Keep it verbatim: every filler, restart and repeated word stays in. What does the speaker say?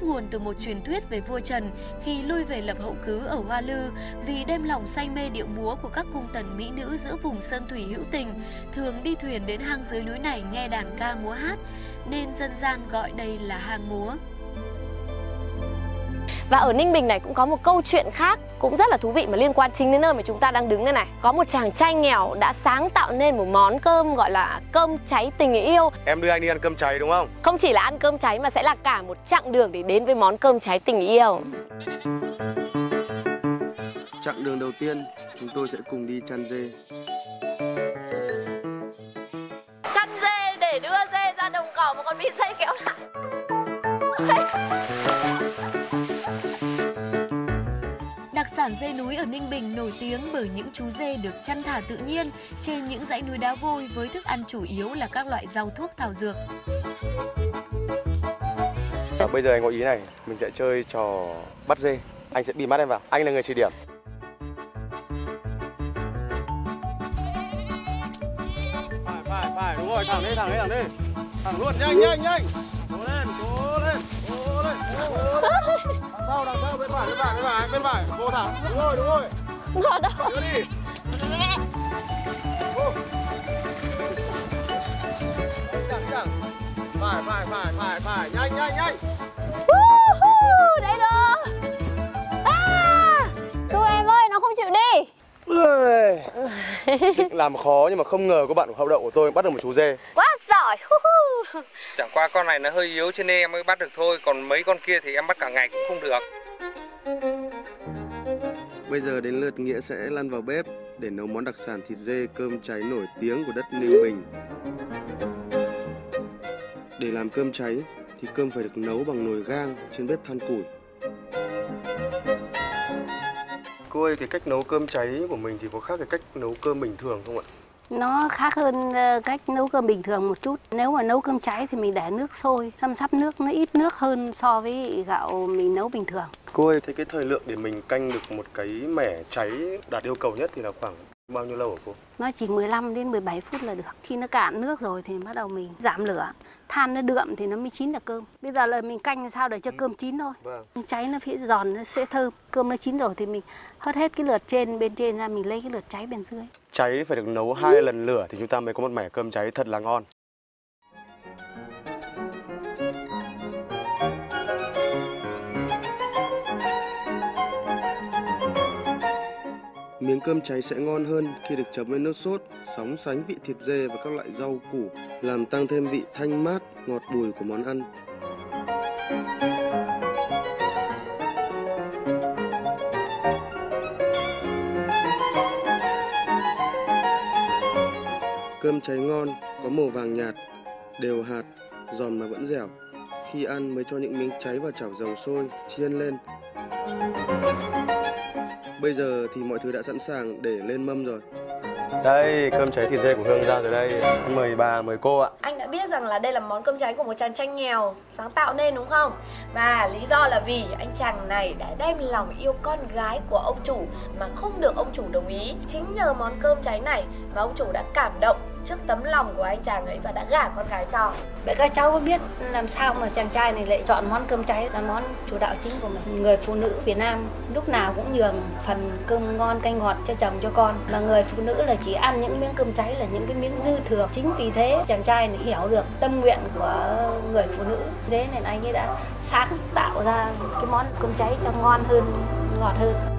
bắt nguồn từ một truyền thuyết về vua Trần khi lui về lập hậu cứ ở Hoa Lư vì đem lòng say mê điệu múa của các cung tần mỹ nữ giữa vùng sơn thủy hữu tình, thường đi thuyền đến hang dưới núi này nghe đàn ca múa hát, nên dân gian gọi đây là hang múa. Và ở Ninh Bình này cũng có một câu chuyện khác cũng rất là thú vị mà liên quan chính đến nơi mà chúng ta đang đứng đây này. Có một chàng trai nghèo đã sáng tạo nên một món cơm gọi là cơm cháy tình yêu. Em đưa anh đi ăn cơm cháy đúng không? Không chỉ là ăn cơm cháy mà sẽ là cả một chặng đường để đến với món cơm cháy tình yêu. Chặng đường đầu tiên chúng tôi sẽ cùng đi chăn dê. Chăn dê để đưa dê ra đồng cỏ mà còn bị dây kéo lại. Đặc sản dê núi ở Ninh Bình nổi tiếng bởi những chú dê được chăn thả tự nhiên trên những dãy núi đá vôi với thức ăn chủ yếu là các loại rau thuốc thảo dược. À, bây giờ anh có ý này, mình sẽ chơi trò bắt dê. Anh sẽ bị mắt em vào, anh là người chỉ điểm. Phải, phải, phải, đúng rồi, thẳng đi, thẳng đi, thẳng đi. Thẳng luôn, nhanh, nhanh, nhanh. Cố lên, cố lên, cố lên, cố lên. Sau đằng sau bên phải, bên phải, bên phải, bên phải, vô thẳng. Đúng rồi, đúng rồi. Ngọt đâu. Đưa đi. Chẳng, chẳng. Phải, phải, phải, phải, phải, nhanh, nhanh, nhanh. Đấy đó. À, chú em ơi, nó không chịu đi. Làm khó nhưng mà không ngờ các bạn hậu đậu của tôi bắt được một chú dê. Quá giỏi. Chẳng qua con này nó hơi yếu cho nên em mới bắt được thôi. Còn mấy con kia thì em bắt cả ngày cũng không được. Bây giờ đến lượt Nghĩa sẽ lăn vào bếp để nấu món đặc sản thịt dê cơm cháy nổi tiếng của đất Ninh Bình. Để làm cơm cháy thì cơm phải được nấu bằng nồi gang trên bếp than củi. Cô ơi, cái cách nấu cơm cháy của mình thì có khác cái cách nấu cơm bình thường không ạ? Nó khác hơn cách nấu cơm bình thường một chút. Nếu mà nấu cơm cháy thì mình để nước sôi, xăm sắp nước nó ít nước hơn so với gạo mình nấu bình thường. Cô ơi, thế cái thời lượng để mình canh được một cái mẻ cháy đạt yêu cầu nhất thì là khoảng bao nhiêu lâu hả cô? Nó chỉ mười lăm đến mười bảy phút là được. Khi nó cạn nước rồi thì bắt đầu mình giảm lửa. Than nó đượm thì nó mới chín được cơm. Bây giờ là mình canh sao để cho cơm chín thôi. Vâng. Cháy nó phía giòn nó sẽ thơm. Cơm nó chín rồi thì mình hớt hết cái lượt trên bên trên ra, mình lấy cái lượt cháy bên dưới. Cháy phải được nấu hai ừ. lần lửa thì chúng ta mới có một mẻ cơm cháy thật là ngon. Miếng cơm cháy sẽ ngon hơn khi được chấm với nước sốt, sóng sánh vị thịt dê và các loại rau củ, làm tăng thêm vị thanh mát, ngọt bùi của món ăn. Cơm cháy ngon, có màu vàng nhạt, đều hạt, giòn mà vẫn dẻo. Khi ăn mới cho những miếng cháy vào chảo dầu sôi, chiên lên. Bây giờ thì mọi thứ đã sẵn sàng để lên mâm rồi. Đây, cơm cháy thịt dê của Hương ra rồi đây. Mời bà, mời cô ạ. Anh đã biết rằng là đây là món cơm cháy của một chàng trai nghèo sáng tạo nên đúng không? Và lý do là vì anh chàng này đã đem lòng yêu con gái của ông chủ mà không được ông chủ đồng ý. Chính nhờ món cơm cháy này mà ông chủ đã cảm động trước tấm lòng của anh chàng ấy và đã gả con gái cho. Vậy các cháu có biết làm sao mà chàng trai này lại chọn món cơm cháy là món chủ đạo chính của mình? Người phụ nữ Việt Nam lúc nào cũng nhường phần cơm ngon canh ngọt cho chồng cho con, mà người phụ nữ là chỉ ăn những miếng cơm cháy là những cái miếng dư thừa. Chính vì thế chàng trai này hiểu được tâm nguyện của người phụ nữ, thế nên anh ấy đã sáng tạo ra cái món cơm cháy cho ngon hơn, ngọt hơn.